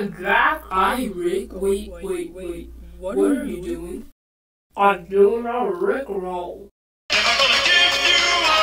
I'm back. I'm Rick. Wait. What are you doing? I'm doing a Rick roll. Am I gonna give you